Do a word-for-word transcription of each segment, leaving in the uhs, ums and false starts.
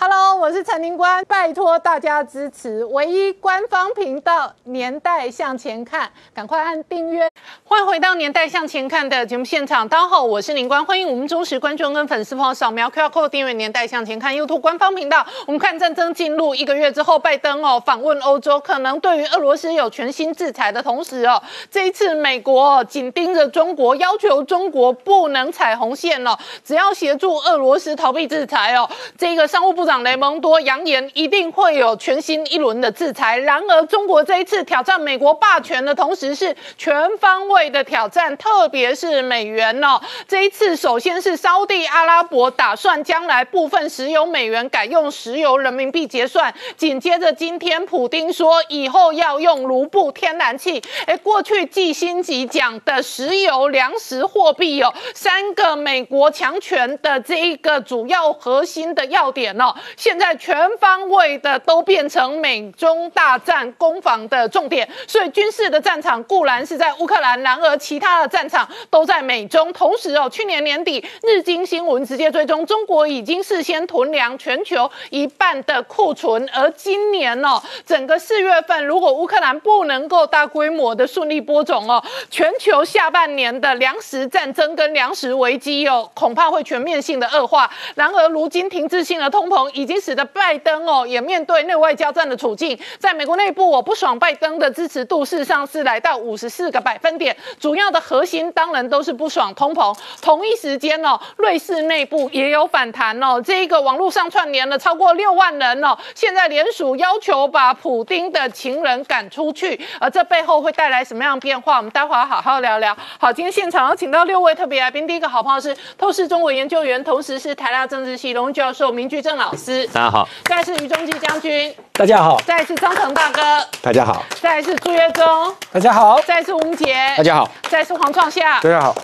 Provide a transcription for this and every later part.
Hello， 我是陈宁官，拜托大家支持唯一官方频道《年代向前看》，赶快按订阅。欢迎回到《年代向前看》的节目现场，大家好，我是宁官，欢迎我们忠实观众跟粉丝朋友扫描 Q R Code 订阅《年代向前看》YouTube 官方频道。我们看战争进入一个月之后，拜登哦访问欧洲，可能对于俄罗斯有全新制裁的同时哦，这一次美国哦紧盯着中国，要求中国不能踩红线哦，只要协助俄罗斯逃避制裁哦，这个商务部。 长雷蒙多扬言一定会有全新一轮的制裁。然而，中国这一次挑战美国霸权的同时，是全方位的挑战，特别是美元哦。这一次，首先是沙地阿拉伯打算将来部分石油美元改用石油人民币结算，紧接着今天普丁说以后要用卢布天然气。哎，过去季辛吉讲的石油、粮食、货币哦，三个美国强权的这一个主要核心的要点哦。 现在全方位的都变成美中大战攻防的重点，所以军事的战场固然是在乌克兰，然而其他的战场都在美中。同时哦，去年年底日经新闻直接追踪，中国已经事先囤粮全球一半的库存，而今年哦，整个四月份如果乌克兰不能够大规模的顺利播种哦，全球下半年的粮食战争跟粮食危机哦，恐怕会全面性的恶化。然而如今停滞性的通膨 已经使得拜登哦也面对内外交战的处境，在美国内部，我不爽拜登的支持度事实上是来到五十四个百分点，主要的核心当然都是不爽通膨。同一时间哦，瑞士内部也有反弹哦，这一个网络上串联了超过六万人哦，现在联署要求把普丁的情人赶出去，而这背后会带来什么样的变化？我们待会儿好好聊聊。好，今天现场要请到六位特别来宾，第一个好朋友是透视中国研究员，同时是台大政治系荣誉教授明居正老师。 大家好，再来是于中基将军，大家好；再来是张腾大哥，大家好；再来是朱岳中，大家好；再来是吴明杰，大家好；再来是黄创夏，大家好。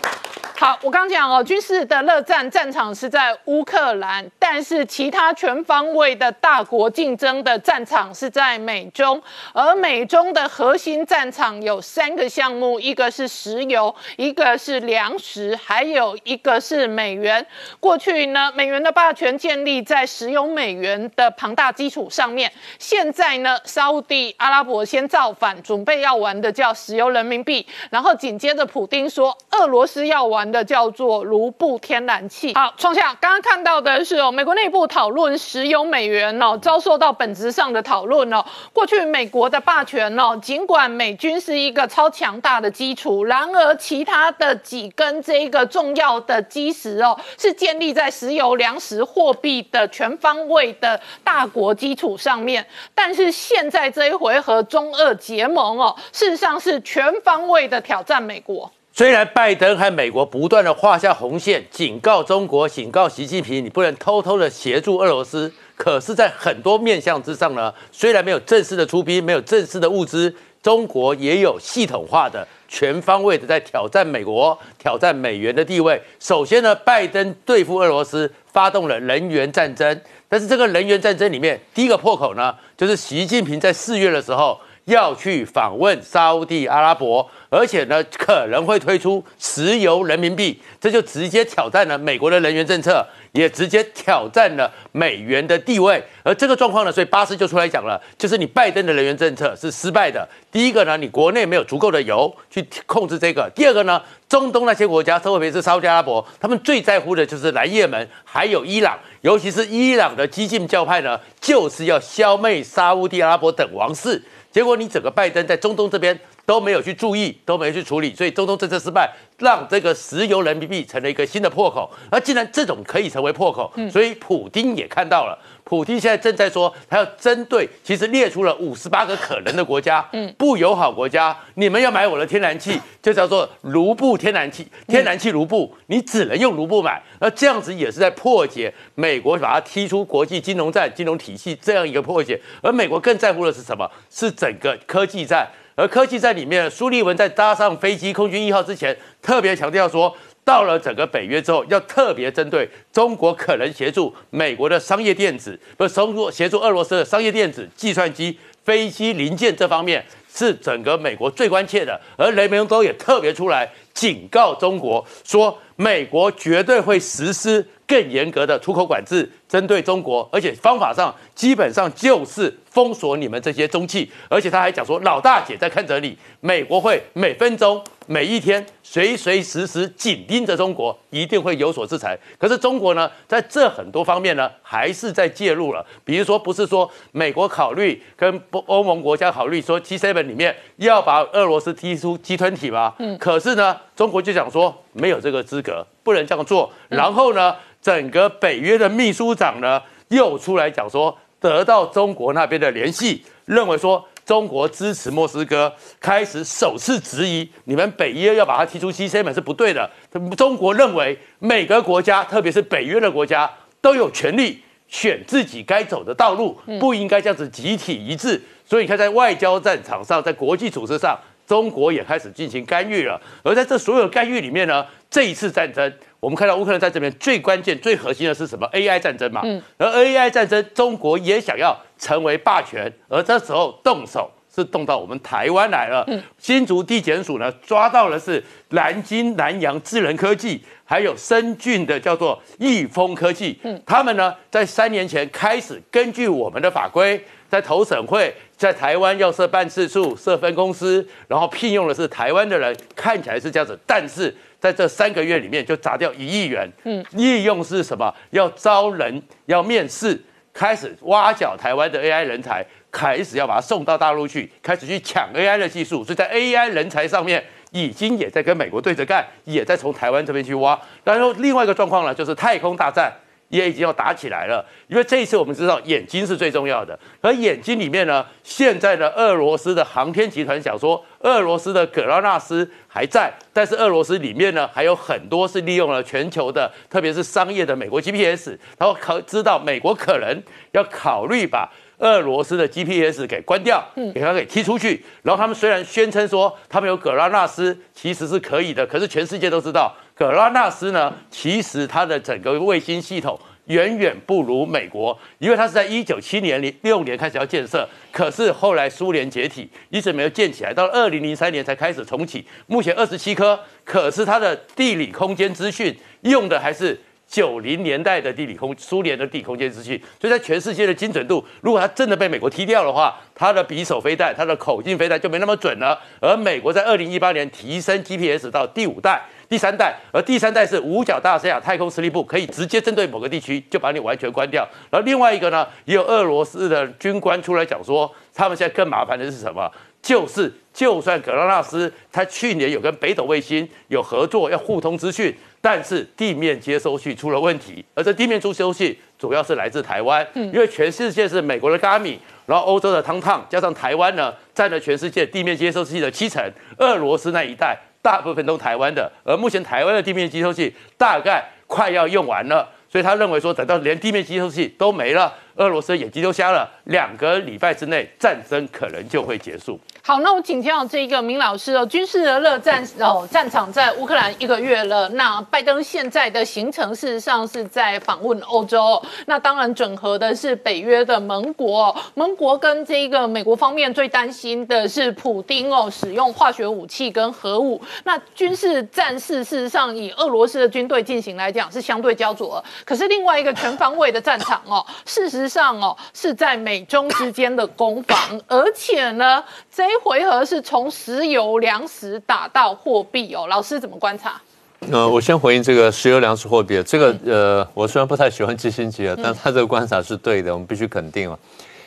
好，我刚讲哦，军事的热战战场是在乌克兰，但是其他全方位的大国竞争的战场是在美中，而美中的核心战场有三个项目，一个是石油，一个是粮食，还有一个是美元。过去呢，美元的霸权建立在石油美元的庞大基础上面，现在呢，沙地阿拉伯先造反，准备要玩的叫石油人民币，然后紧接着普丁说俄罗斯要玩 的叫做卢布天然气。好，创下刚刚看到的是哦，美国内部讨论石油美元哦，遭受到本质上的讨论哦。过去美国的霸权哦，尽管美军是一个超强大的基础，然而其他的几根这一个重要的基石哦，是建立在石油、粮食、货币的全方位的大国基础上面。但是现在这一回合中俄结盟哦，事实上是全方位的挑战美国。 虽然拜登和美国不断的画下红线，警告中国，警告习近平，你不能偷偷的协助俄罗斯。可是，在很多面向之上呢，虽然没有正式的出兵，没有正式的物资，中国也有系统化的、全方位的在挑战美国，挑战美元的地位。首先呢，拜登对付俄罗斯发动了能源战争，但是这个能源战争里面，第一个破口呢，就是习近平在四月的时候 要去访问沙地阿拉伯，而且呢可能会推出石油人民币，这就直接挑战了美国的能源政策，也直接挑战了美元的地位。而这个状况呢，所以巴斯就出来讲了，就是你拜登的能源政策是失败的。第一个呢，你国内没有足够的油去控制这个；第二个呢，中东那些国家，特别是沙地阿拉伯，他们最在乎的就是蓝也门，还有伊朗。 尤其是伊朗的激进教派呢，就是要消灭沙地阿拉伯等王室。结果你整个拜登在中东这边都没有去注意，都没有去处理，所以中东政策失败，让这个石油人民币成了一个新的破口。而既然这种可以成为破口，所以普丁也看到了。嗯 普丁现在正在说，他要针对，其实列出了五十八个可能的国家，嗯，不友好国家，你们要买我的天然气，就叫做卢布天然气，天然气卢布，你只能用卢布买。那这样子也是在破解美国把它踢出国际金融战、金融体系这样一个破解。而美国更在乎的是什么？是整个科技战。而科技战里面，苏利文在搭上飞机空军一号之前，特别强调说， 到了整个北约之后，要特别针对中国可能协助美国的商业电子，不是协助协助俄罗斯的商业电子、计算机、飞机零件这方面，是整个美国最关切的。而雷蒙多也特别出来警告中国，说美国绝对会实施更严格的出口管制，针对中国，而且方法上基本上就是封锁你们这些中企。而且他还讲说，老大姐在看着你，美国会每分钟、每一天、随随时时紧盯着中国，一定会有所制裁。可是中国呢，在这很多方面呢，还是在介入了。比如说，不是说美国考虑跟欧盟国家考虑说 G 七 里面要把俄罗斯踢出G 二十吗？嗯，可是呢，中国就讲说没有这个资格，不能这样做。然后呢？嗯，整个北约的秘书长呢，又出来讲说，得到中国那边的联系，认为说中国支持莫斯科，开始首次质疑你们北约要把它踢出 G 七 是不对的。中国认为每个国家，特别是北约的国家，都有权利选自己该走的道路，不应该这样子集体一致。所以你看，在外交战场上，在国际组织上，中国也开始进行干预了。而在这所有干预里面呢，这一次战争，我们看到乌克兰在这边最关键、最核心的是什么 ？A I 战争嘛。嗯、而 A I 战争，中国也想要成为霸权，而这时候动手是动到我们台湾来了。嗯、新竹地检署呢，抓到的是南京南洋智能科技，还有深圳的叫做易丰科技。嗯、他们呢，在三年前开始根据我们的法规，在投审会，在台湾要设办事处、设分公司，然后聘用的是台湾的人，看起来是这样子，但是在这三个月里面就砸掉一亿元，嗯，利用是什么？要招人，要面试，开始挖角台湾的 A I 人才，开始要把它送到大陆去，开始去抢 A I 的技术，所以在 A I 人才上面已经也在跟美国对着干，也在从台湾这边去挖。然后另外一个状况呢，就是太空大战也已经要打起来了，因为这一次我们知道眼睛是最重要的，而眼睛里面呢，现在的俄罗斯的航天集团想说，俄罗斯的格拉纳斯还在，但是俄罗斯里面呢，还有很多是利用了全球的，特别是商业的美国 G P S， 然后可知道美国可能要考虑把俄罗斯的 G P S 给关掉，给它给踢出去。然后他们虽然宣称说他们有葛拉纳斯，其实是可以的，可是全世界都知道，葛拉纳斯呢，其实它的整个卫星系统远远不如美国，因为它是在一九七年六年开始要建设，可是后来苏联解体，一直没有建起来，到二零零三年才开始重启。目前二十七颗，可是它的地理空间资讯用的还是九零年代的地理空苏联的地理空间资讯，所以在全世界的精准度，如果它真的被美国踢掉的话，它的匕首飞弹、它的口径飞弹就没那么准了。而美国在二零一八年提升 G P S 到第五代、第三代，而第三代是五角大西洋太空司令部，可以直接针对某个地区就把你完全关掉。然后另外一个呢，也有俄罗斯的军官出来讲说，他们现在更麻烦的是什么？就是就算格拉纳斯，他去年有跟北斗卫星有合作，要互通资讯。但是地面接收器出了问题，而这地面接收器主要是来自台湾，因为全世界是美国的 Garmin， 然后欧洲的 TomTom， 加上台湾呢，占了全世界地面接收器的七成。俄罗斯那一带大部分都台湾的，而目前台湾的地面接收器大概快要用完了，所以他认为说，等到连地面接收器都没了，俄罗斯眼睛都瞎了，两个礼拜之内战争可能就会结束。好，那我请教这个明老师哦，军事的热战哦，战场在乌克兰一个月了。那拜登现在的行程事实上是在访问欧洲，那当然整合的是北约的盟国、哦。盟国跟这个美国方面最担心的是普丁哦，使用化学武器跟核武。那军事战事事实上以俄罗斯的军队进行来讲是相对焦灼，可是另外一个全方位的战场哦，事实上哦是在美中之间的攻防，而且呢这。回合是从石油、粮食打到货币哦，老师怎么观察？呃，我先回应这个石油、粮食、货币，这个呃，我虽然不太喜欢基辛格啊，但他这个观察是对的，我们必须肯定啊。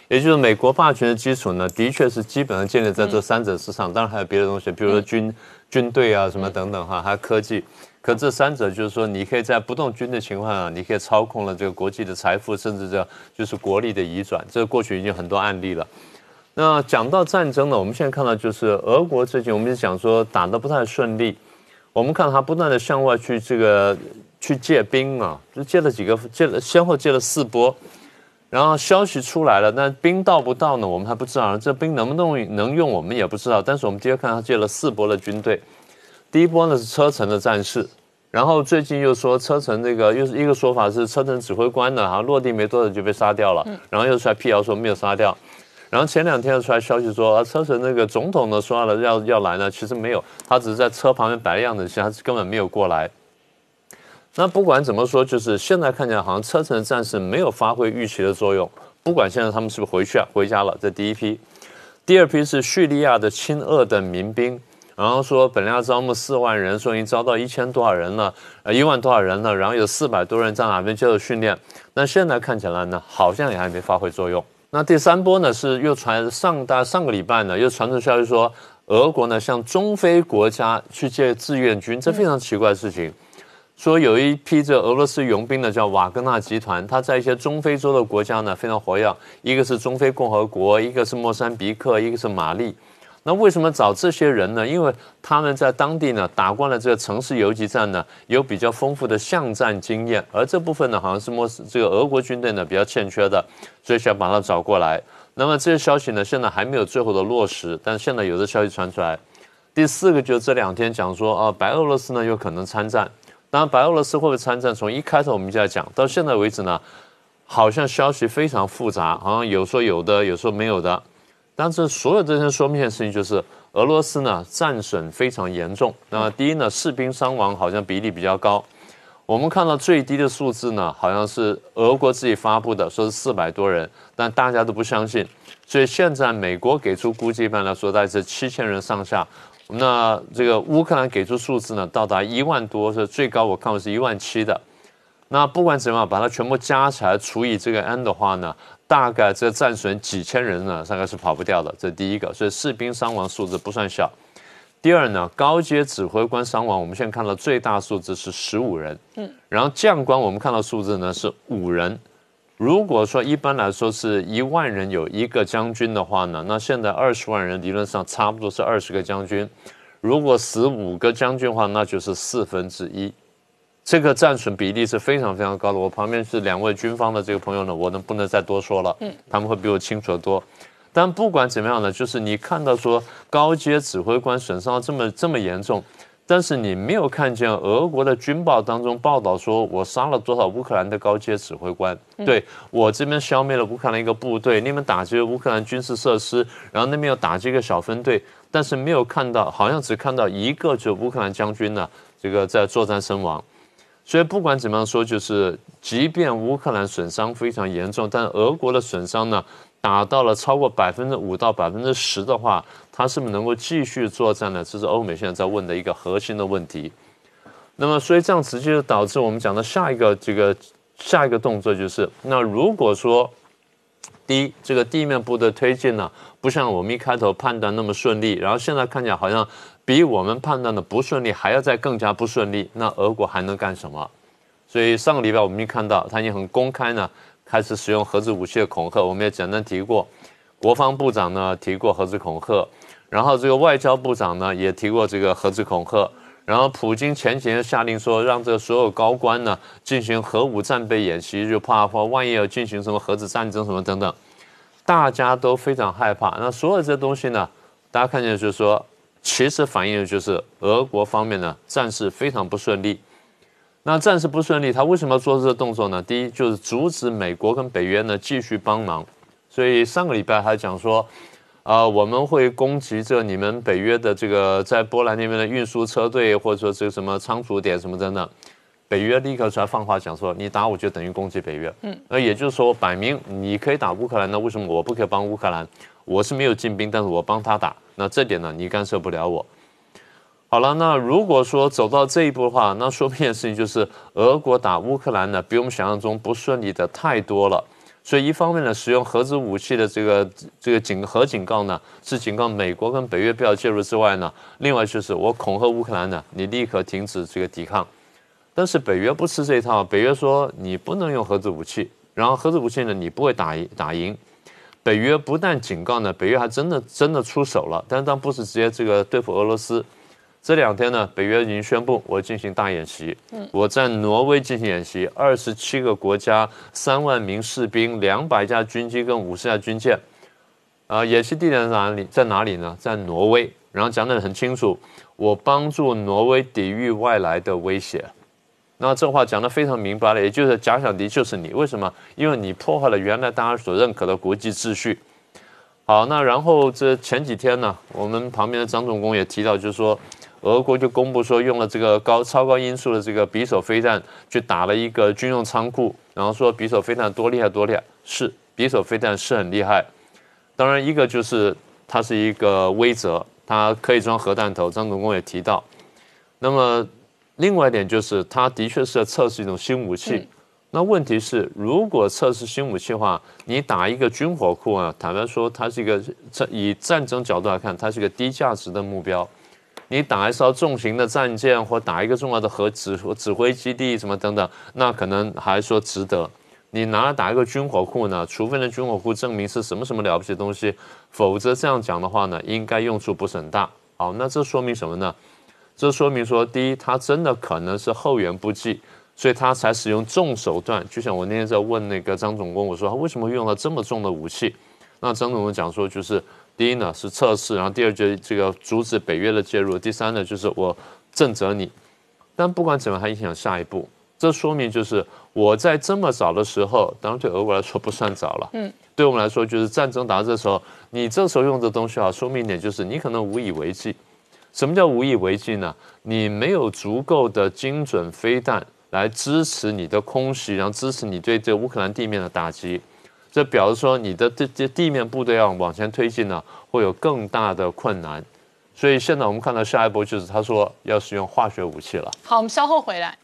也就是美国霸权的基础呢，的确是基本上建立在这三者之上，当然还有别的东西，比如说军、嗯、军队啊什么等等哈，还有科技。可这三者就是说，你可以在不动军的情况下，你可以操控了这个国际的财富，甚至这就是国力的移转，这过去已经很多案例了。那讲到战争呢，我们现在看到就是俄国最近，我们讲说打得不太顺利，我们看他不断的向外去这个去借兵啊，就借了几个，借了先后借了四波，然后消息出来了，但兵到不到呢，我们还不知道，这兵能不能能用我们也不知道，但是我们今天看他借了四波的军队，第一波呢是车臣的战事，然后最近又说车臣这个又是一个说法是车臣指挥官呢，好像落地没多久就被杀掉了，然后又出来辟谣说没有杀掉。然后前两天出来消息说，啊、车臣那个总统呢说了要要来呢，其实没有，他只是在车旁边摆了样子，其实他根本没有过来。那不管怎么说，就是现在看起来好像车臣的战事没有发挥预期的作用。不管现在他们是不是回去啊，回家了，这第一批。第二批是叙利亚的亲俄的民兵，然后说本来要招募四万人，说已经招到一千多少人了，呃一万多少人了，然后有四百多人在哪边接受训练。那现在看起来呢，好像也还没发挥作用。 那第三波呢，是又传上大上个礼拜呢，又传出消息说，俄国呢向中非国家去借志愿军，这非常奇怪的事情。说有一批这俄罗斯佣兵呢，叫瓦格纳集团，他在一些中非洲的国家呢非常活跃，一个是中非共和国，一个是莫桑比克，一个是马利。那为什么找这些人呢？因为他们在当地呢打惯了这个城市游击战呢，有比较丰富的巷战经验，而这部分呢好像是莫斯这个俄国军队呢比较欠缺的，所以想把它找过来。那么这些消息呢现在还没有最后的落实，但现在有的消息传出来。第四个就是这两天讲说啊，白俄罗斯呢有可能参战。当然，白俄罗斯会不会参战，从一开头我们就在讲到现在为止呢，好像消息非常复杂，好像有说有的，有说没有的。 但是所有这些说明的事情就是，俄罗斯呢战损非常严重。那么第一呢，士兵伤亡好像比例比较高。我们看到最低的数字呢，好像是俄国自己发布的，说是四百多人，但大家都不相信。所以现在美国给出估计一般来说大概是七千人上下。那这个乌克兰给出数字呢，到达一万多，是最高我看过是一万七的。那不管怎么样，把它全部加起来除以这个 n 的话呢？ 大概这战损几千人呢，大概是跑不掉的。这第一个，所以士兵伤亡数字不算小。第二呢，高阶指挥官伤亡，我们现在看到最大数字是十五人，嗯，然后将官我们看到数字呢是五人。如果说一般来说是一万人有一个将军的话呢，那现在二十万人理论上差不多是二十个将军。如果十五个将军的话，那就是四分之一。 这个战损比例是非常非常高的。我旁边是两位军方的这个朋友呢，我能不能再多说了？嗯，他们会比我清楚得多。但不管怎么样呢，就是你看到说高阶指挥官损伤这么这么严重，但是你没有看见俄国的军报当中报道说我杀了多少乌克兰的高阶指挥官，嗯、对我这边消灭了乌克兰一个部队，那边打击了乌克兰军事设施，然后那边又打击一个小分队，但是没有看到，好像只看到一个就乌克兰将军呢，这个在作战身亡。 所以不管怎么样说，就是即便乌克兰损伤非常严重，但俄国的损伤呢，达到了超过百分之五到百分之十的话，它是不是能够继续作战呢？这是欧美现在在问的一个核心的问题。那么，所以这样直接就导致我们讲的下一个这个下一个动作就是，那如果说第一，这个地面部队推进呢，不像我们一开头判断那么顺利，然后现在看起来好像。 比我们判断的不顺利，还要再更加不顺利，那俄国还能干什么？所以上个礼拜我们就看到，他已经很公开呢，开始使用核子武器的恐吓。我们也简单提过，国防部长呢提过核子恐吓，然后这个外交部长呢也提过这个核子恐吓。然后普京前几天下令说，让这个所有高官呢进行核武战备演习，就怕说万一要进行什么核子战争什么等等，大家都非常害怕。那所有这东西呢，大家看见就是说。 其实反映的就是俄国方面呢，战事非常不顺利。那战事不顺利，他为什么要做这个动作呢？第一，就是阻止美国跟北约呢继续帮忙。所以上个礼拜还讲说，啊、呃，我们会攻击这你们北约的这个在波兰那边的运输车队，或者说这个什么仓储点什么等等。北约立刻出来放话讲说，你打我就等于攻击北约。嗯，那也就是说，摆明你可以打乌克兰，那为什么我不可以帮乌克兰？我是没有进兵，但是我帮他打。 那这点呢，你干涉不了我。好了，那如果说走到这一步的话，那说明的事情就是，俄国打乌克兰呢，比我们想象中不顺利的太多了。所以一方面呢，使用核子武器的这个这个警核警告呢，是警告美国跟北约不要介入之外呢，另外就是我恐吓乌克兰呢，你立刻停止这个抵抗。但是北约不吃这一套，北约说你不能用核子武器，然后核子武器呢，你不会打赢打赢。 北约不但警告呢，北约还真的真的出手了，但是但不是直接这个对付俄罗斯。这两天呢，北约已经宣布我进行大演习，我在挪威进行演习，二十七个国家，三万名士兵，两百架军机跟五十架军舰。啊、呃，演习地点在哪里？在哪里呢？在挪威。然后讲得很清楚，我帮助挪威抵御外来的威胁。 那这话讲得非常明白了，也就是假想敌就是你，为什么？因为你破坏了原来大家所认可的国际秩序。好，那然后这前几天呢，我们旁边的张总工也提到，就是说，俄国就公布说用了这个高超高音速的这个匕首飞弹去打了一个军用仓库，然后说匕首飞弹多厉害多厉害，是匕首飞弹是很厉害。当然，一个就是它是一个微折，它可以装核弹头，张总工也提到。那么另外一点就是，它的确是要测试一种新武器。嗯，那问题是，如果测试新武器的话，你打一个军火库啊，坦白说，它是一个以战争角度来看，它是一个低价值的目标。你打一艘重型的战舰，或打一个重要的核指指挥基地什么等等，那可能还说值得。你拿来打一个军火库呢，除非那军火库证明是什么什么了不起的东西，否则这样讲的话呢，应该用处不是很大。好，那这说明什么呢？这说明说，第一，它真的可能是后援不济。所以他才使用重手段，就像我那天在问那个张总工，我说他为什么用了这么重的武器？那张总工讲说，就是第一呢是测试，然后第二就是这个阻止北约的介入，第三呢就是我震慑你。但不管怎么，还影响下一步。这说明就是我在这么早的时候，当然对俄国来说不算早了，嗯，对我们来说就是战争打这时候，你这时候用的东西啊，说明一点就是你可能无以为继。什么叫无以为继呢？你没有足够的精准飞弹来支持你的空袭，然后支持你对这乌克兰地面的打击，这表示说你的地地面部队要往前推进呢，会有更大的困难。所以现在我们看到下一步就是他说要使用化学武器了。好，我们稍后回来。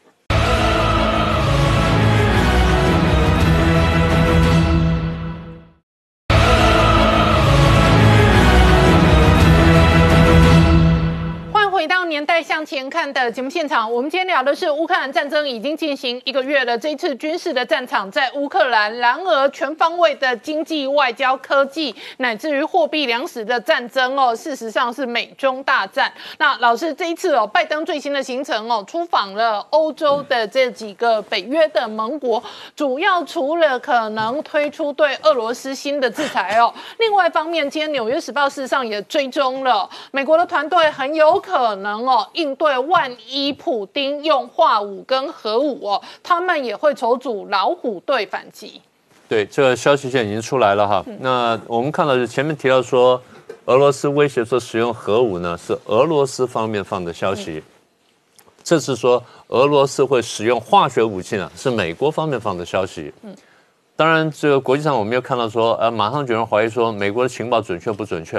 年代向前看的节目现场，我们今天聊的是乌克兰战争已经进行一个月了，这一次军事的战场在乌克兰，然而全方位的经济、外交、科技，乃至于货币、粮食的战争哦，事实上是美中大战。那老师这一次哦，拜登最新的行程哦，出访了欧洲的这几个北约的盟国，主要除了可能推出对俄罗斯新的制裁哦，另外一方面，今天《纽约时报》事实上也追踪了美国的团队很有可能。哦，应对万一普丁用化武跟核武哦，他们也会筹组老虎队反击。对，这个消息现在已经出来了哈。嗯、那我们看到就前面提到说，俄罗斯威胁说使用核武呢，是俄罗斯方面放的消息。嗯、这是说俄罗斯会使用化学武器呢，是美国方面放的消息。嗯，当然这个国际上我们又看到说，呃，马上有人怀疑说美国的情报准确不准确，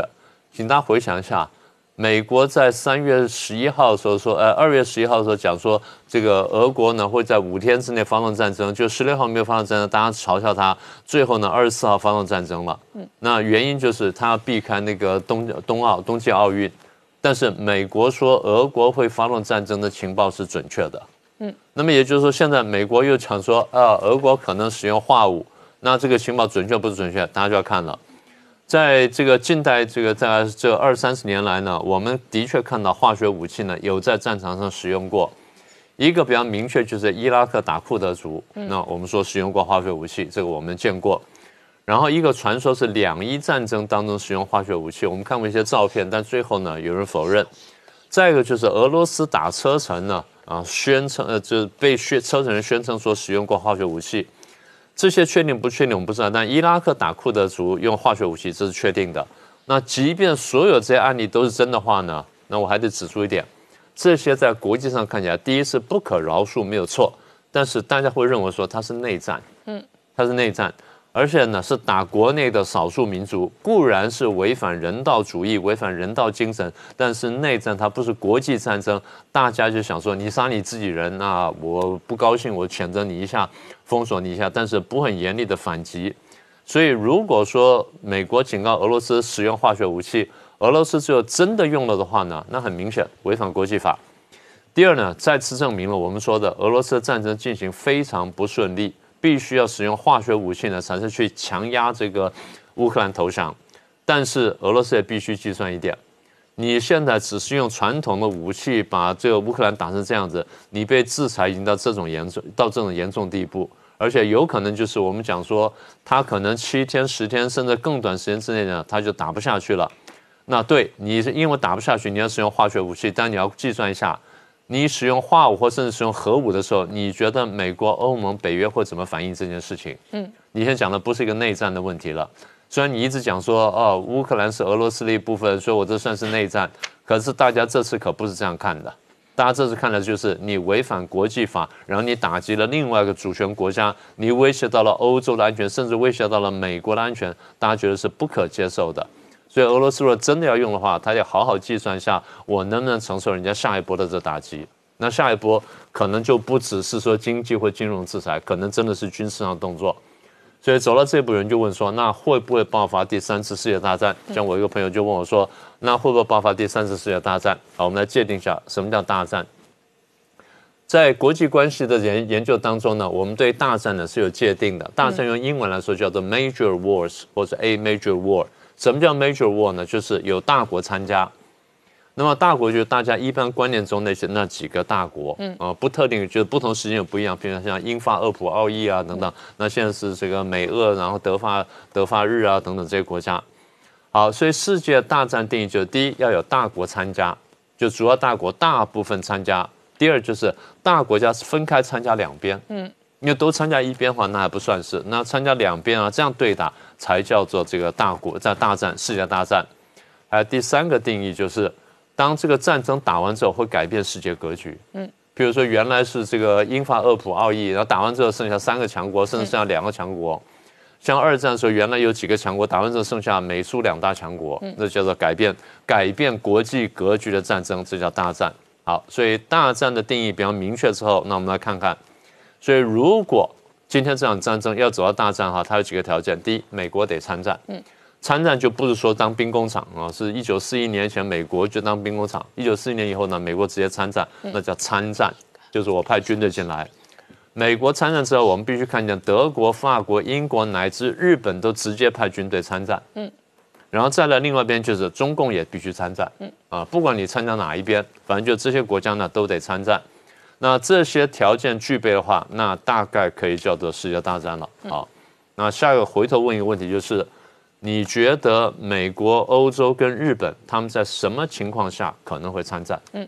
请大家回想一下。美国在三月十一号的时候说，呃，二月十一号的时候讲说，这个俄国呢会在五天之内发动战争，就十六号没有发动战争，大家嘲笑他，最后呢二十四号发动战争了。嗯，那原因就是他要避开那个冬冬奥冬季奥运，但是美国说俄国会发动战争的情报是准确的。嗯，那么也就是说，现在美国又讲说，啊、呃，俄国可能使用化武，那这个情报准确不是准确，大家就要看了。在这个近代这个在这二三十年来呢，我们的确看到化学武器呢有在战场上使用过，一个比较明确就是伊拉克打库德族，那我们说使用过化学武器，这个我们见过。然后一个传说是两伊战争当中使用化学武器，我们看过一些照片，但最后呢有人否认。再一个就是俄罗斯打车臣呢，啊宣称呃就是被车臣人宣称说使用过化学武器。这些确定不确定我们不知道，但伊拉克打库德族用化学武器这是确定的。那即便所有这些案例都是真的话呢，那我还得指出一点，这些在国际上看起来，第一是不可饶恕没有错，但是大家会认为说它是内战，嗯，它是内战，而且呢是打国内的少数民族，固然是违反人道主义、违反人道精神，但是内战它不是国际战争，大家就想说你杀你自己人啊，我不高兴，我谴责你一下。封锁你一下，但是不很严厉的反击。所以如果说美国警告俄罗斯使用化学武器，俄罗斯只有真的用了的话呢，那很明显违反国际法。第二呢，再次证明了我们说的俄罗斯的战争进行非常不顺利，必须要使用化学武器呢，才是去强压这个乌克兰投降。但是俄罗斯也必须计算一点，你现在只是用传统的武器把这个乌克兰打成这样子，你被制裁已经到这种严重到这种严重地步，而且有可能就是我们讲说，他可能七天、十天甚至更短时间之内呢，他就打不下去了。那对你是因为打不下去，你要使用化学武器，但你要计算一下，你使用化武或甚至使用核武的时候，你觉得美国、欧盟、北约会怎么反应这件事情？嗯，你现在讲的不是一个内战的问题了。虽然你一直讲说哦，乌克兰是俄罗斯的一部分，所以我这算是内战，可是大家这次可不是这样看的。 大家这次看的就是你违反国际法，然后你打击了另外一个主权国家，你威胁到了欧洲的安全，甚至威胁到了美国的安全，大家觉得是不可接受的。所以俄罗斯如果真的要用的话，他要好好计算一下，我能不能承受人家下一波的这打击。那下一波可能就不只是说经济或金融制裁，可能真的是军事上的动作。所以走到这一步，人就问说，那会不会爆发第三次世界大战？像我一个朋友就问我说。 那会不会爆发第三次世界大战？好，我们来界定一下什么叫大战。在国际关系的研研究当中呢，我们对大战呢是有界定的。大战用英文来说叫做 major wars 或者 a major war。什么叫 major war 呢？就是有大国参加。那么大国就是大家一般观念中那些那几个大国，嗯啊、呃，不特定，就是不同时间有不一样。比如像英法俄普澳意啊等等，那现在是这个美俄，然后德法德法日啊等等这些国家。 好，所以世界大战定义就是：第一，要有大国参加，就主要大国大部分参加；第二，就是大国家是分开参加两边，嗯，因为都参加一边的话，那还不算是，那参加两边啊，这样对打才叫做这个大国在大战，世界大战。还有第三个定义就是，当这个战争打完之后，会改变世界格局，嗯，比如说原来是这个英法俄普澳意，然后打完之后剩下三个强国，甚至剩下两个强国。嗯 像二战的时候，原来有几个强国，打完之后剩下美苏两大强国，那叫做改变改变国际格局的战争，这叫大战。好，所以大战的定义比较明确之后，那我们来看看。所以如果今天这场战争要走到大战哈，它有几个条件：第一，美国得参战。嗯，参战就不是说当兵工厂啊，是一九四一年前美国就当兵工厂，一九四一年以后呢，美国直接参战，那叫参战，就是我派军队进来。 美国参战之后，我们必须看见德国、法国、英国乃至日本都直接派军队参战。嗯，然后再来另外一边就是中共也必须参战。嗯啊，不管你参加哪一边，反正就这些国家呢都得参战。那这些条件具备的话，那大概可以叫做世界大战了。好，那下一个回头问一个问题就是，你觉得美国、欧洲跟日本他们在什么情况下可能会参战？嗯，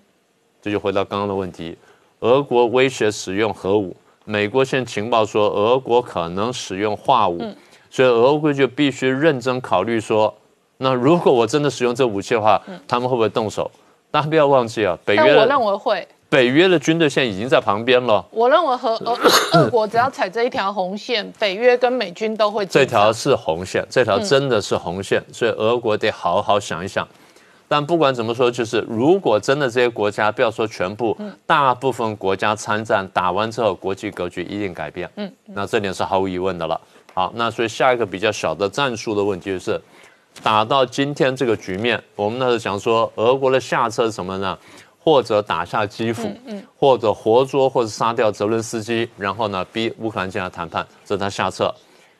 这就回到刚刚的问题，俄国威胁使用核武。 美国现在情报说，俄国可能使用化武，嗯、所以俄国就必须认真考虑说，那如果我真的使用这武器的话，嗯、他们会不会动手？大家不要忘记啊，北约我认为会，北约的军队现在已经在旁边了。我认为和俄俄国只要踩这一条红线，北约跟美军都会。这条是红线，这条真的是红线，嗯、所以俄国得好好想一想。 但不管怎么说，就是如果真的这些国家，不要说全部，大部分国家参战打完之后，国际格局一定改变。嗯，那这点是毫无疑问的了。好，那所以下一个比较小的战术的问题就是，打到今天这个局面，我们那时候讲说，俄国的下策是什么呢？或者打下基辅，嗯，或者活捉或者杀掉泽伦斯基，然后呢逼乌克兰进来谈判，这是他下策。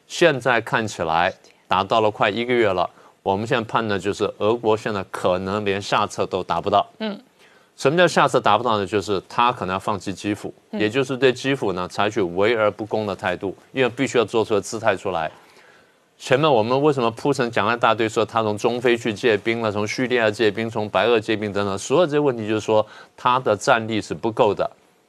现在看起来打到了快一个月了。 我们现在判的就是俄国现在可能连下策都达不到。嗯，什么叫下策达不到呢？就是他可能要放弃基辅，嗯、也就是对基辅呢采取围而不攻的态度，因为必须要做出姿态出来。前面我们为什么铺陈讲了一大堆，说他从中非去借兵了，从叙利亚借兵，从白俄借兵等等，所有这些问题就是说他的战力是不够的。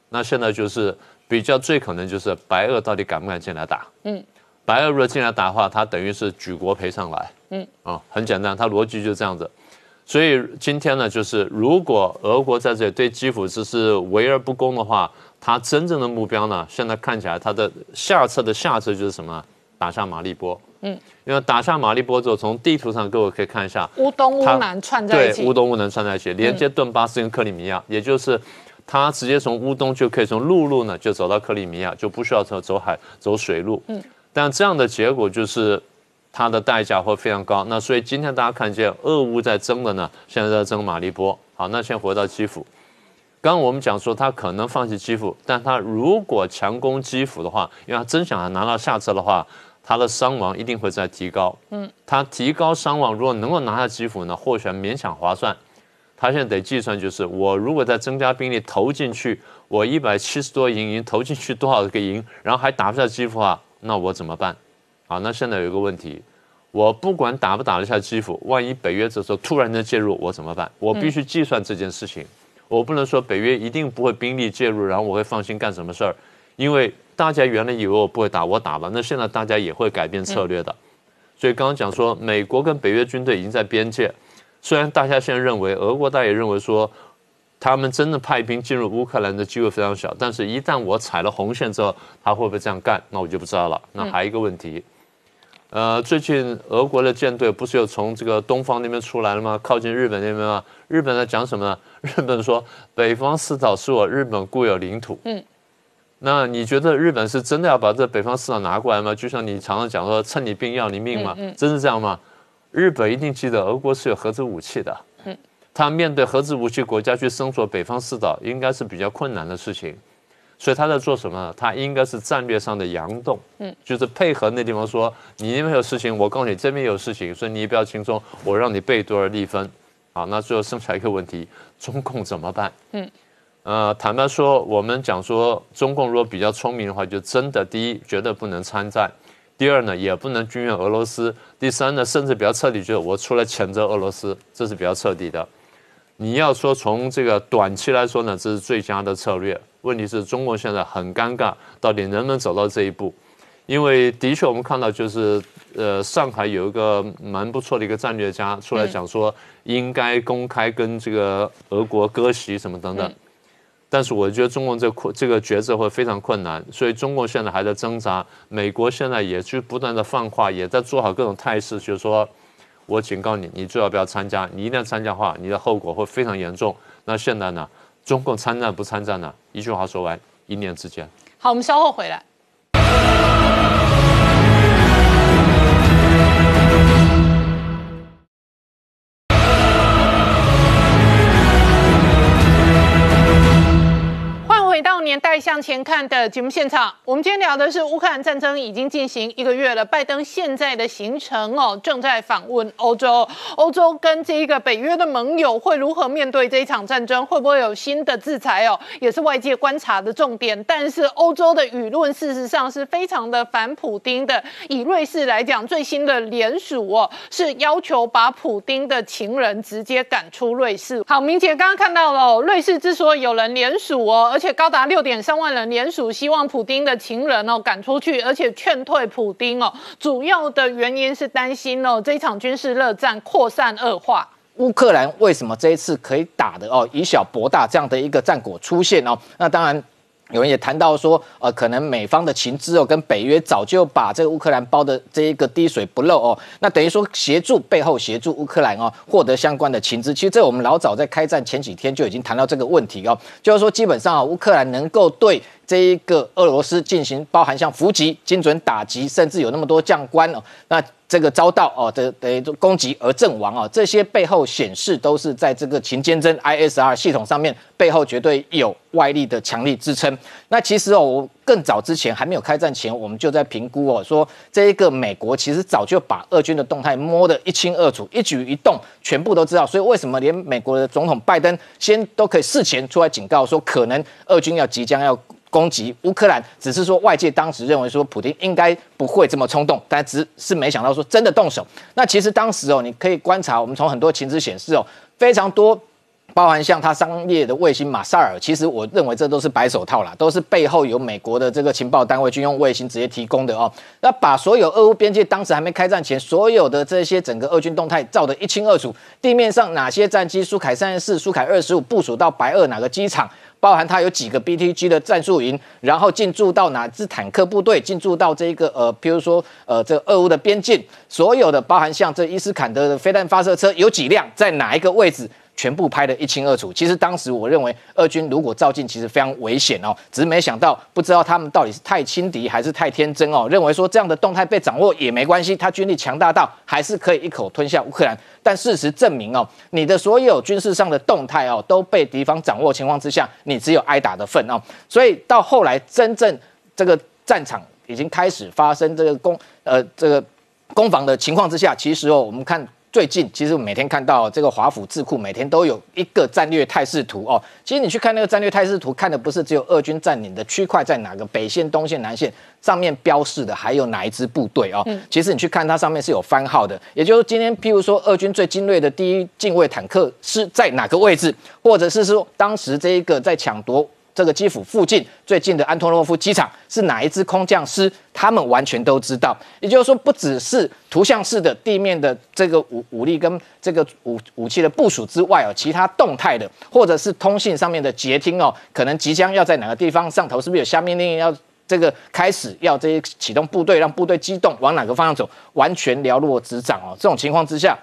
那现在就是比较最可能就是白俄到底敢不敢进来打？嗯。 白俄如果进来打的话，他等于是举国赔上来，嗯啊，很简单，他逻辑就是这样子。所以今天呢，就是如果俄国在这里对基辅只是围而不攻的话，他真正的目标呢，现在看起来他的下策的下策就是什么？打下马利波，嗯，因为打下马利波之后，从地图上各位可以看一下，乌东乌南串在一起，对，乌东乌南串在一起，连接顿巴斯跟克里米亚，嗯、也就是。 他直接从乌东就可以从陆路呢就走到克里米亚，就不需要走走海走水路。嗯，但这样的结果就是它的代价会非常高。那所以今天大家看见俄乌在争的呢，现在在争马利波。好，那先回到基辅。刚刚我们讲说他可能放弃基辅，但他如果强攻基辅的话，因为他真想拿到下策的话，他的伤亡一定会再提高。嗯，他提高伤亡，如果能够拿下基辅呢，或许勉强划算。 他现在得计算，就是我如果再增加兵力投进去，我一百七十多营营投进去多少个营，然后还打不下基辅啊，那我怎么办？好，那现在有一个问题，我不管打不打得下基辅，万一北约这时候突然间介入，我怎么办？我必须计算这件事情，嗯、我不能说北约一定不会兵力介入，然后我会放心干什么事儿，因为大家原来以为我不会打，我打了，那现在大家也会改变策略的。嗯所以刚刚讲说，美国跟北约军队已经在边界，虽然大家现在认为，俄国大家也认为说，他们真的派兵进入乌克兰的机会非常小，但是一旦我踩了红线之后，他会不会这样干，那我就不知道了。那还有一个问题。嗯 呃，最近俄国的舰队不是又从这个东方那边出来了吗？靠近日本那边吗？日本在讲什么呢？日本说北方四岛是我日本固有领土。嗯，那你觉得日本是真的要把这北方四岛拿过来吗？就像你常常讲说，趁你病要你命嘛，嗯嗯、真是这样吗？日本一定记得，俄国是有核子武器的。嗯，他面对核子武器国家去搜索北方四岛，应该是比较困难的事情。 所以他在做什么呢？他应该是战略上的佯动，嗯，就是配合那地方说，你那边有事情，我告诉你这边有事情，所以你不要轻松，我让你背多少利分，啊，那最后剩下一个问题，中共怎么办？嗯，呃，坦白说，我们讲说，中共如果比较聪明的话，就真的第一，绝对不能参战；第二呢，也不能军援俄罗斯；第三呢，甚至比较彻底，就是我出来谴责俄罗斯，这是比较彻底的。 你要说从这个短期来说呢，这是最佳的策略。问题是，中国现在很尴尬，到底能不能走到这一步？因为的确我们看到，就是呃，上海有一个蛮不错的一个战略家出来讲说，应该公开跟这个俄国割席什么等等。嗯、但是我觉得中国这这个抉择会非常困难，所以中国现在还在挣扎。美国现在也去不断的放话，也在做好各种态势，就是说。 我警告你，你最好不要参加。你一旦参加的话，你的后果会非常严重。那现在呢？中共参战不参战呢？一句话说完，一念之间。好，我们稍后回来。换回到年代向前看的节目现场，我们今天聊的是乌克兰战争已经进行一个月了，拜登现在的行程哦，正在访问欧洲，欧洲跟这一个北约的盟友会如何面对这一场战争，会不会有新的制裁哦，也是外界观察的重点。但是欧洲的舆论事实上是非常的反普丁的，以瑞士来讲，最新的联署哦是要求把普丁的情人直接赶出瑞士。好，明姐刚刚看到了、哦，瑞士之所以有人联署哦，而且高达 六点三万人联署，希望普丁的情人哦赶出去，而且劝退普丁哦。主要的原因是担心哦这一场军事热战扩散恶化。乌克兰为什么这一次可以打的哦以小博大这样的一个战果出现哦？那当然。 有人也谈到说，呃，可能美方的情资哦，跟北约早就把这个乌克兰包的这一个滴水不漏哦，那等于说协助背后协助乌克兰哦，获得相关的情资。其实这我们老早在开战前几天就已经谈到这个问题哦，就是说基本上啊，乌克兰能够对。 这一个俄罗斯进行包含像伏击、精准打击，甚至有那么多将官哦，那这个遭到哦的等于攻击而阵亡哦，这些背后显示都是在这个情监侦 I S R 系统上面背后绝对有外力的强力支撑。那其实哦，我更早之前还没有开战前，我们就在评估哦，说这一个美国其实早就把俄军的动态摸得一清二楚，一举一动全部都知道。所以为什么连美国的总统拜登先都可以事前出来警告说，可能俄军要即将要。 攻击乌克兰，只是说外界当时认为说普丁应该不会这么冲动，但只是没想到说真的动手。那其实当时哦，你可以观察，我们从很多情资显示哦，非常多。 包含像他商业的卫星马萨尔，其实我认为这都是白手套啦，都是背后有美国的这个情报单位、军用卫星直接提供的哦。那把所有俄乌边界当时还没开战前所有的这些整个俄军动态照得一清二楚，地面上哪些战机苏凯三十四、苏凯二十五部署到白俄哪个机场，包含它有几个 B T G 的战术营，然后进驻到哪支坦克部队，进驻到这一个呃，比如说呃，这俄乌的边境，所有的包含像这伊斯坎德的飞弹发射车有几辆在哪一个位置。 全部拍得一清二楚。其实当时我认为，俄军如果照进，其实非常危险哦。只是没想到，不知道他们到底是太轻敌还是太天真哦，认为说这样的动态被掌握也没关系，他军力强大到还是可以一口吞下乌克兰。但事实证明哦，你的所有军事上的动态哦都被敌方掌握情况之下，你只有挨打的份哦。所以到后来，真正这个战场已经开始发生这个攻呃这个攻防的情况之下，其实哦，我们看。 最近其实我每天看到这个华府智库每天都有一个战略态势图哦。其实你去看那个战略态势图，看的不是只有俄军占领的区块在哪个北线、东线、南线上面标示的，还有哪一支部队哦。嗯、其实你去看它上面是有番号的，也就是今天譬如说俄军最精锐的第一近卫坦克是在哪个位置，或者是说当时这一个在抢夺。这个基辅附近最近的安托诺夫机场是哪一支空降师，他们完全都知道。也就是说，不只是图像式的地面的这个武武力跟这个武武器的部署之外哦，其他动态的或者是通信上面的接听哦，可能即将要在哪个地方上头，是不是有下命令要？ 这个开始要这些启动部队，让部队机动往哪个方向走，完全了如指掌哦。这种情况之下，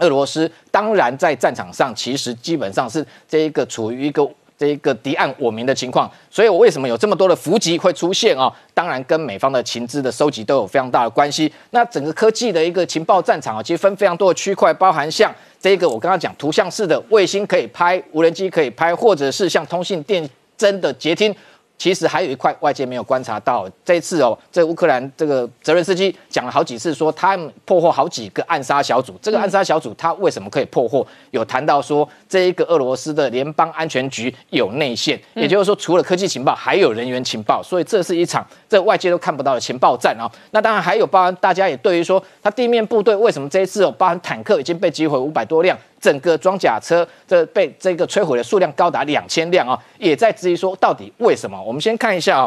俄罗斯当然在战场上其实基本上是这一个处于一个这一个敌暗我明的情况。所以我为什么有这么多的伏击会出现哦？当然跟美方的情资的收集都有非常大的关系。那整个科技的一个情报战场啊，其实分非常多的区块，包含像这个我刚刚讲图像式的卫星可以拍，无人机可以拍，或者是像通信电侦的接听。 其实还有一块外界没有观察到，这一次哦，这乌克兰这个泽连斯基讲了好几次，说他们破获好几个暗杀小组。这个暗杀小组他为什么可以破获？有谈到说，这一个俄罗斯的联邦安全局有内线，也就是说，除了科技情报，还有人员情报，所以这是一场这外界都看不到的情报战啊、哦。那当然还有包含大家也对于说，他地面部队为什么这一次哦，包含坦克已经被击毁五百多辆。 整个装甲车这被这个摧毁的数量高达两千辆啊，也在质疑说到底为什么？我们先看一下啊、哦，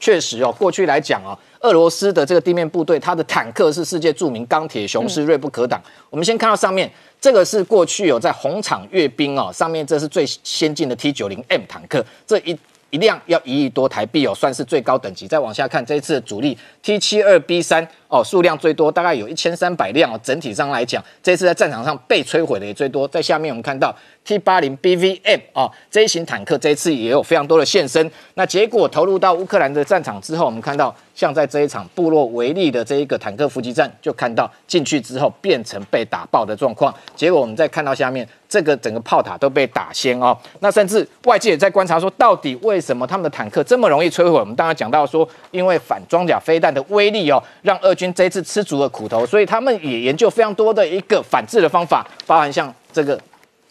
确实哦，过去来讲啊、哦，俄罗斯的这个地面部队，它的坦克是世界著名钢铁雄狮，锐不可挡。嗯、我们先看到上面这个是过去有、哦、在红场阅兵哦，上面这是最先进的 T 九零 M 坦克，这一一辆要一亿多台币哦，算是最高等级。再往下看这一次的主力 T 七二 B 三。 哦，数量最多，大概有一千三百辆哦。整体上来讲，这次在战场上被摧毁的也最多。在下面我们看到 T 八零 B V M 哦，这一型坦克这一次也有非常多的现身。那结果投入到乌克兰的战场之后，我们看到像在这一场布洛维利的这一个坦克伏击战，就看到进去之后变成被打爆的状况。结果我们再看到下面这个整个炮塔都被打掀哦。那甚至外界也在观察说，到底为什么他们的坦克这么容易摧毁？我们当然讲到说，因为反装甲飞弹的威力哦，让俄 军这次吃足了苦头，所以他们也研究非常多的一个反制的方法，包含像这个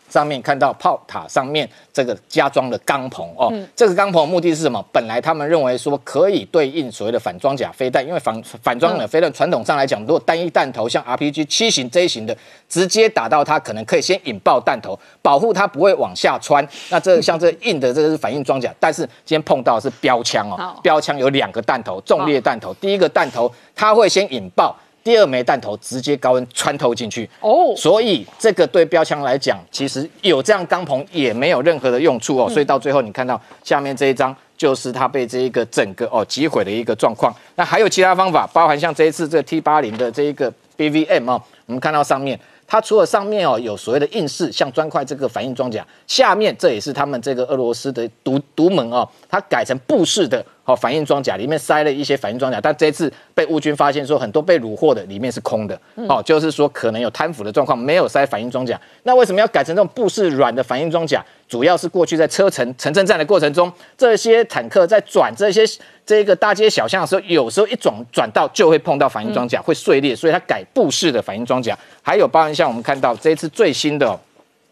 上面看到炮塔上面这个加装的钢棚哦，嗯、这个钢棚的目的是什么？本来他们认为说可以对应所谓的反装甲飞弹，因为反反装甲飞弹传统上来讲，如果单一弹头像 R P G 七型这一型的直接打到它，可能可以先引爆弹头，保护它不会往下穿。那这像这硬的这个是反应装甲，但是今天碰到的是标枪哦，标枪有两个弹头，重列弹头，第一个弹头。 它会先引爆，第二枚弹头直接高温穿透进去哦， oh. 所以这个对标枪来讲，其实有这样钢棚也没有任何的用处哦，嗯、所以到最后你看到下面这一张就是它被这一个整个哦击毁的一个状况。那还有其他方法，包含像这一次这 T 八零的这一个 B V M 哦，我们看到上面。 它除了上面哦有所谓的硬式，像砖块这个反应装甲，下面这也是他们这个俄罗斯的独独门哦，它改成布式的哦反应装甲，里面塞了一些反应装甲，但这次被乌军发现说很多被虏获的里面是空的哦，就是说可能有贪腐的状况，没有塞反应装甲。那为什么要改成这种布式软的反应装甲？主要是过去在车城城镇战的过程中，这些坦克在转这些。 这个大街小巷的时候，有时候一转转到就会碰到反应装甲，嗯、会碎裂，所以它改布式的反应装甲。还有包含像我们看到这一次最新的、哦、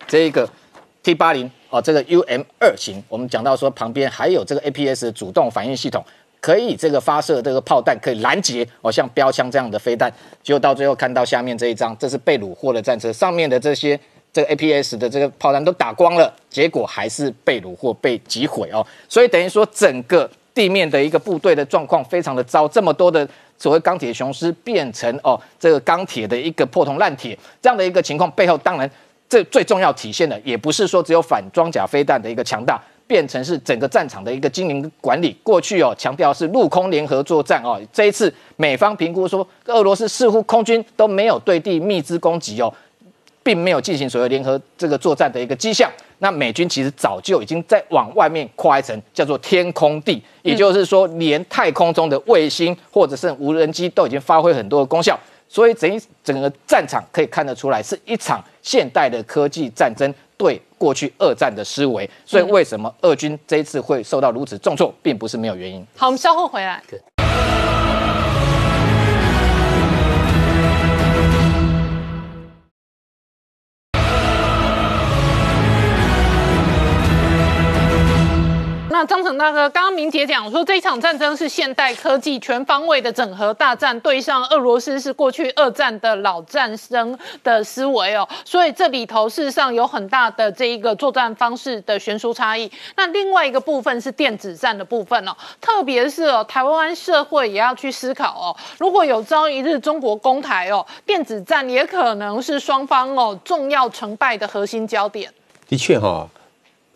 这一个 T 八零哦，这个 U M 二型，我们讲到说旁边还有这个 A P S 的主动反应系统，可以这个发射这个炮弹，可以拦截哦，像标枪这样的飞弹。结果到最后看到下面这一张，这是被虏获的战车，上面的这些。 这个 A P S 的这个炮弹都打光了，结果还是被掳获、被击毁哦，所以等于说整个地面的一个部队的状况非常的糟，这么多的所谓钢铁雄狮变成哦这个钢铁的一个破铜烂铁这样的一个情况背后，当然这最重要体现的也不是说只有反装甲飞弹的一个强大。 变成是整个战场的一个经营管理。过去哦，强调是陆空联合作战哦，这一次美方评估说，俄罗斯似乎空军都没有对地密支攻击哦，并没有进行所谓联合这个作战的一个迹象。那美军其实早就已经在往外面跨一层，叫做天空地，也就是说，连太空中的卫星或者是无人机都已经发挥很多的功效。 所以整整个战场可以看得出来，是一场现代的科技战争对过去二战的思维。所以为什么俄军这一次会受到如此重挫，并不是没有原因。好，我们稍后回来。那张成大哥，刚刚明杰讲说，这一场战争是现代科技全方位的整合大战，对上俄罗斯是过去二战的老战争的思维哦，所以这里头事实上有很大的这一个作战方式的悬殊差异。那另外一个部分是电子战的部分哦，特别是哦，台湾社会也要去思考哦，如果有朝一日中国攻台哦，电子战也可能是双方哦重要成败的核心焦点。的确哈、哦。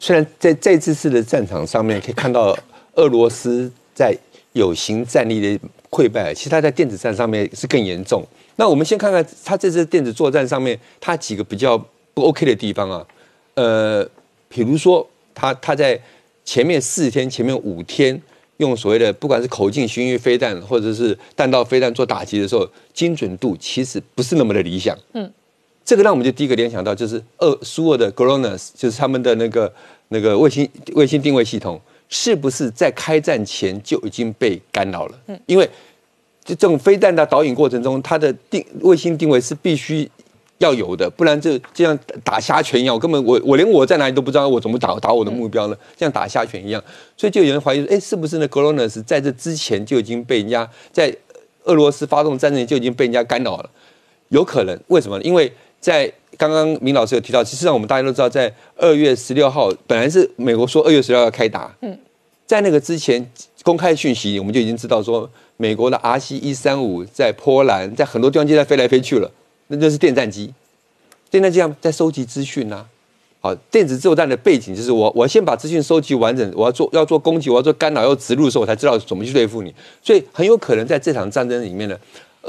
虽然在在这次的战场上面可以看到俄罗斯在有形战力的溃败，其实它在电子战上面是更严重。那我们先看看它这次电子作战上面，它几个比较不 OK 的地方啊，呃，比如说它它在前面四天、前面五天用所谓的不管是口径巡弋飞弹或者是弹道飞弹做打击的时候，精准度其实不是那么的理想。嗯。这个让我们就第一个联想到，就是俄苏俄的 G L O N A S S， 就是他们的那个那个卫星卫星定位系统，是不是在开战前就已经被干扰了？嗯，因为这种飞弹的导引过程中，它的定卫星定位是必须要有的，不然就这样打瞎拳一样，我根本我我连我在哪里都不知道，我怎么打打我的目标呢？这样打瞎拳一样，所以就有人怀疑，哎，是不是那 G L O N A S S 在这之前就已经被人家在俄罗斯发动战争就已经被人家干扰了？有可能，为什么呢？因为在刚刚明老师有提到，其实上我们大家都知道，在二月十六号本来是美国说二月十六号要开打，嗯，在那个之前公开讯息我们就已经知道说，美国的 R C 一三五在波兰在很多地方就在飞来飞去了，那就是电战机，电战机在收集资讯啊。好，电子作战的背景就是我我先把资讯收集完整，我要做要做攻击，我要做干扰，要植入的时候，我才知道怎么去对付你，所以很有可能在这场战争里面呢，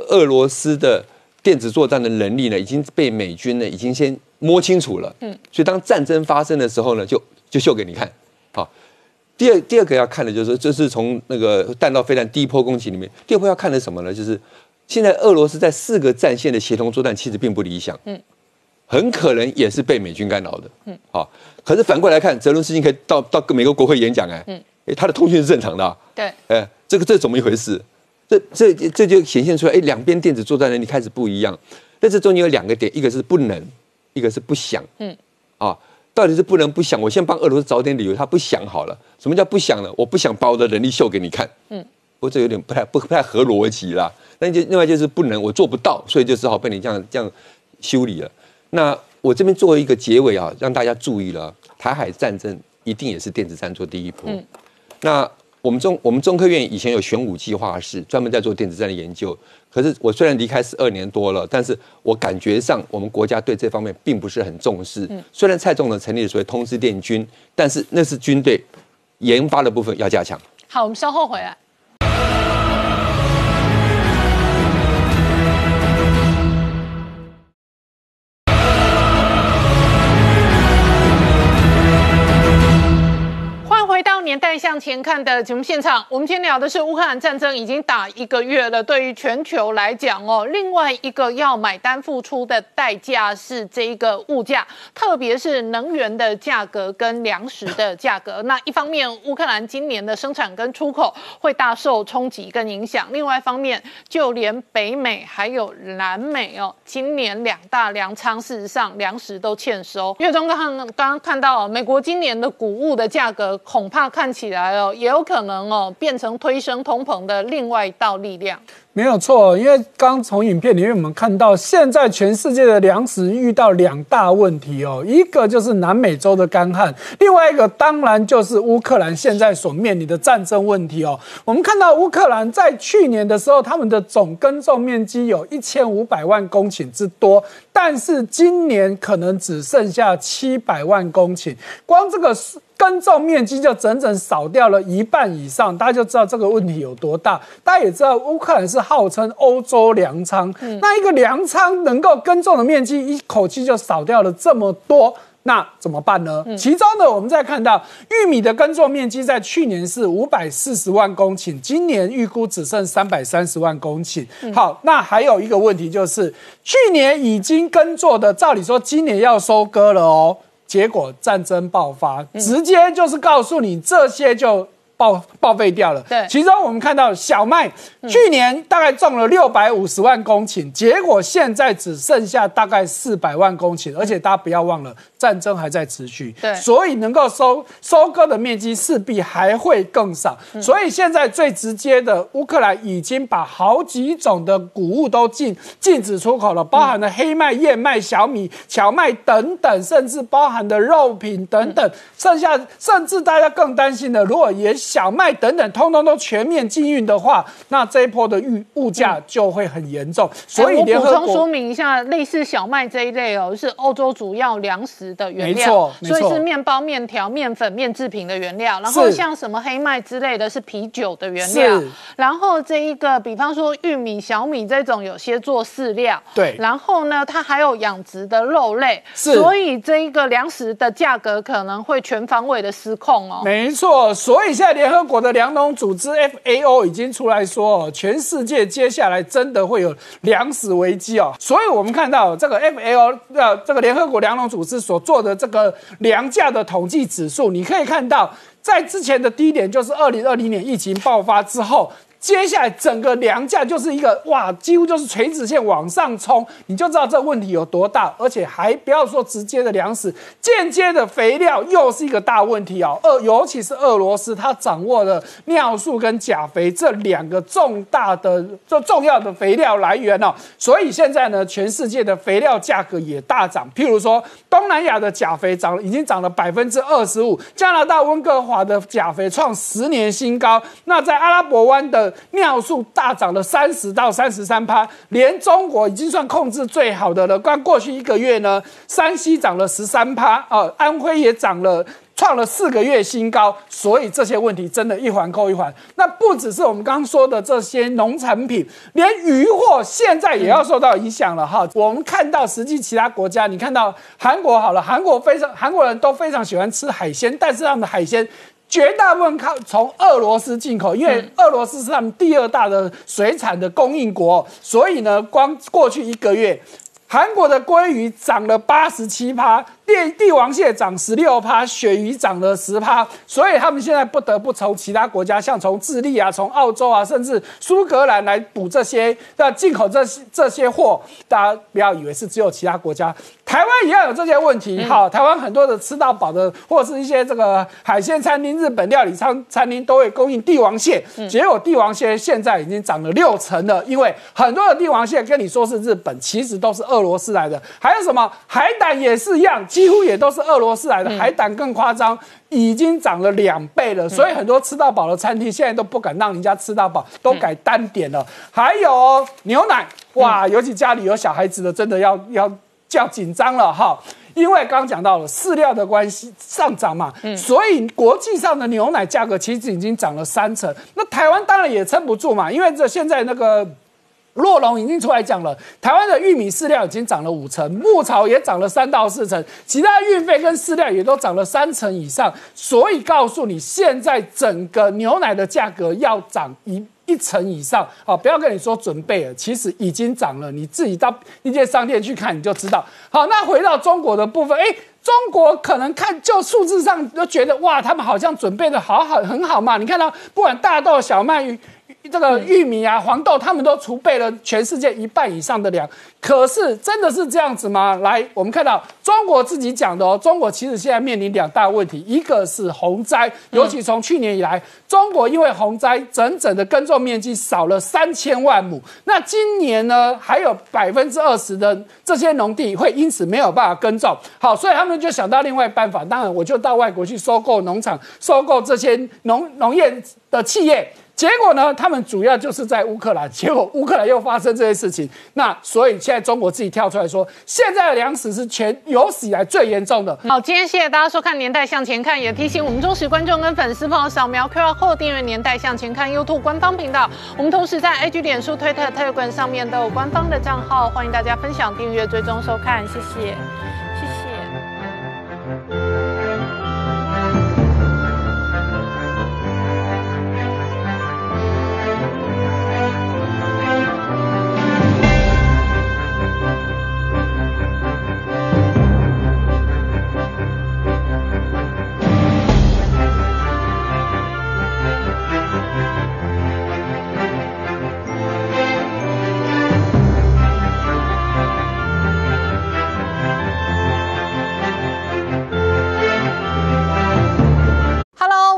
俄罗斯的电子作战的能力呢，已经被美军呢已经先摸清楚了。嗯，所以当战争发生的时候呢，就就秀给你看。好，第二第二个要看的就是，就是从那个弹道飞弹第一波攻击里面，第二波要看的是什么呢？就是现在俄罗斯在四个战线的协同作战其实并不理想。嗯，很可能也是被美军干扰的。嗯，好，可是反过来看，泽伦斯基可以到到美国国会演讲，哎、欸，嗯，他的通讯是正常的、啊。对，哎、欸，这个这怎么一回事？这这这就显现出来，哎，两边电子作战能力开始不一样。但这中间有两个点，一个是不能，一个是不想。嗯，啊，到底是不能不想？我先帮俄罗斯找点理由，他不想好了。什么叫不想呢？我不想把我的能力秀给你看。嗯，不过这有点不太不不太合逻辑啦。那就另外就是不能，我做不到，所以就只好被你这样这样修理了。那我这边作为一个结尾啊，让大家注意了，台海战争一定也是电子战做第一波。嗯，那。我们中我们中科院以前有玄武计划室，专门在做电子战的研究。可是我虽然离开十二年多了，但是我感觉上我们国家对这方面并不是很重视。嗯、虽然蔡总统成立了所谓通知电军，但是那是军队研发的部分要加强。好，我们稍后回来。年代向前看的节目现场，我们今天聊的是乌克兰战争已经打一个月了，对于全球来讲哦，另外一个要买单付出的代价是这一个物价，特别是能源的价格跟粮食的价格。那一方面，乌克兰今年的生产跟出口会大受冲击跟影响；另外一方面，就连北美还有南美哦，今年两大粮仓事实上粮食都欠收。月中刚刚刚看到、哦，美国今年的谷物的价格恐怕看。看起来哦，也有可能哦，变成推升通膨的另外一道力量。没有错，因为刚从影片里面我们看到，现在全世界的粮食遇到两大问题哦，一个就是南美洲的干旱，另外一个当然就是乌克兰现在所面临的战争问题哦。我们看到乌克兰在去年的时候，他们的总耕种面积有一千五百万公顷之多，但是今年可能只剩下七百万公顷，光这个耕种面积就整整少掉了一半以上，大家就知道这个问题有多大。大家也知道，乌克兰是号称欧洲粮仓，嗯、那一个粮仓能够耕种的面积，一口气就少掉了这么多。那怎么办呢？其中呢，我们再看到玉米的耕种面积在去年是五百四十万公顷，今年预估只剩三百三十万公顷。好，那还有一个问题就是，去年已经耕种的，照理说今年要收割了哦，结果战争爆发，直接就是告诉你这些就报报废掉了。对，其中我们看到小麦、嗯、去年大概种了六百五十万公顷，结果现在只剩下大概四百万公顷，而且大家不要忘了，战争还在持续，对，所以能够收收割的面积势必还会更少。嗯、所以现在最直接的，乌克兰已经把好几种的谷物都禁禁止出口了，包含了黑麦、燕麦、小米、荞麦等等，甚至包含的肉品等等。嗯、剩下甚至大家更担心的，如果也小麦等等通通都全面禁运的话，那这一波的物价就会很严重。嗯、所以联合国、欸、我补充说明一下，类似小麦这一类哦，是欧洲主要粮食的原料，没错，所以是面包、面条、面粉、面制品的原料。然后像什么黑麦之类的是啤酒的原料。然后这一个，比方说玉米、小米这种，有些做饲料。对。然后呢，它还有养殖的肉类。是。所以这一个粮食的价格可能会全方位的失控哦。没错，所以现在联合国的粮农组织 F A O 已经出来说，全世界接下来真的会有粮食危机哦。所以我们看到这个 F A O 呃，这个联合国粮农组织所做的这个粮价的统计指数，你可以看到，在之前的低点就是二零二零年疫情爆发之后，接下来整个粮价就是一个哇，几乎就是垂直线往上冲，你就知道这问题有多大。而且还不要说直接的粮食，间接的肥料又是一个大问题哦。俄尤其是俄罗斯，它掌握了尿素跟钾肥这两个重大的、这重要的肥料来源哦。所以现在呢，全世界的肥料价格也大涨。譬如说，东南亚的钾肥涨已经涨了百分之二十五，加拿大温哥华的钾肥创十年新高。那在阿拉伯湾的尿素大涨了三十到三十三趴，连中国已经算控制最好的了。刚过去一个月呢，山西涨了十三趴，哦，安徽也涨了，创了四个月新高。所以这些问题真的一环扣一环。那不只是我们刚刚说的这些农产品，连渔获现在也要受到影响了哈。嗯、我们看到实际其他国家，你看到韩国好了，韩国非常韩国人都非常喜欢吃海鲜，但是他们的海鲜绝大部分靠从俄罗斯进口，因为俄罗斯是他们第二大的水产的供应国，所以呢，光过去一个月，韩国的鲑鱼涨了八十七趴，帝王蟹涨十六趴，鳕鱼涨了十趴，所以他们现在不得不从其他国家，像从智利啊、从澳洲啊，甚至苏格兰来补这些，那进口这这些货。大家不要以为是只有其他国家，台湾也要有这些问题。好、嗯，台湾很多的吃到饱的，或是一些这个海鲜餐厅、日本料理餐餐厅都会供应帝王蟹，嗯、结果帝王蟹现在已经涨了六成了，因为很多的帝王蟹跟你说是日本，其实都是俄罗斯来的。还有什么海胆也是一样，几乎也都是俄罗斯来的，海胆更夸张，已经涨了两倍了。所以很多吃到饱的餐厅现在都不敢让人家吃到饱，都改单点了。还有、哦、牛奶，哇，尤其家里有小孩子的，真的要要。较紧张了哈，因为刚刚讲到了饲料的关系上涨嘛，嗯、所以国际上的牛奶价格其实已经涨了三成。那台湾当然也撑不住嘛，因为这现在那个洛农已经出来讲了，台湾的玉米饲料已经涨了五成，牧草也涨了三到四成，其他运费跟饲料也都涨了三成以上。所以告诉你，现在整个牛奶的价格要涨一。一成以上啊、哦！不要跟你说准备了，其实已经涨了，你自己到一间商店去看你就知道。好，那回到中国的部分，哎，中国可能看就数字上都觉得哇，他们好像准备的好好很好嘛。你看到不管大豆、小麦、这个玉米啊、黄豆，他们都储备了全世界一半以上的粮。可是真的是这样子吗？来，我们看到中国自己讲的哦，中国其实现在面临两大问题，一个是洪灾，尤其从去年以来，中国因为洪灾，整整的耕种面积少了三千万亩。那今年呢，还有百分之二十的这些农地会因此没有办法耕种。好，所以他们就想到另外办法，当然我就到外国去收购农场，收购这些农农业的企业。结果呢？他们主要就是在乌克兰，结果乌克兰又发生这些事情，那所以现在中国自己跳出来说，现在的粮食是全有史以来最严重的。好，今天谢谢大家收看《年代向前看》，也提醒我们忠实观众跟粉丝朋友扫描 Q R Code 订阅《年代向前看》YouTube 官方频道。我们同时在 I G、脸书、推特、Telegram 上面都有官方的账号，欢迎大家分享、订阅、追踪收看，谢谢，谢谢。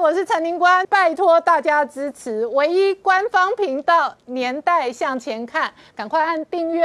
我是陈宁官，拜托大家支持唯一官方频道《年代向前看》，赶快按订阅。